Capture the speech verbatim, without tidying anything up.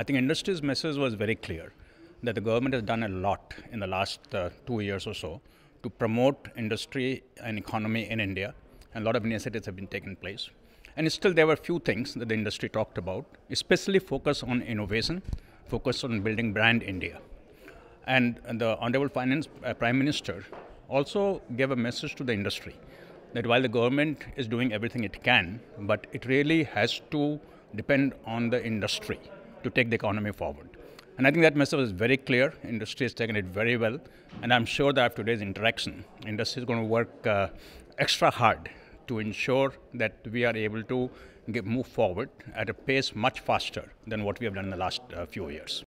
I think industry's message was very clear that the government has done a lot in the last uh, two years or so to promote industry and economy in India, and a lot of initiatives have been taken place. And still there were few things that the industry talked about, especially focus on innovation, focus on building brand India. And, and the Honorable Finance uh, Prime Minister also gave a message to the industry that while the government is doing everything it can, but it really has to depend on the industry to take the economy forward. And I think that message is very clear. Industry has taken it very well. And I'm sure that after today's interaction, industry is going to work uh, extra hard to ensure that we are able to get, move forward at a pace much faster than what we have done in the last uh, few years.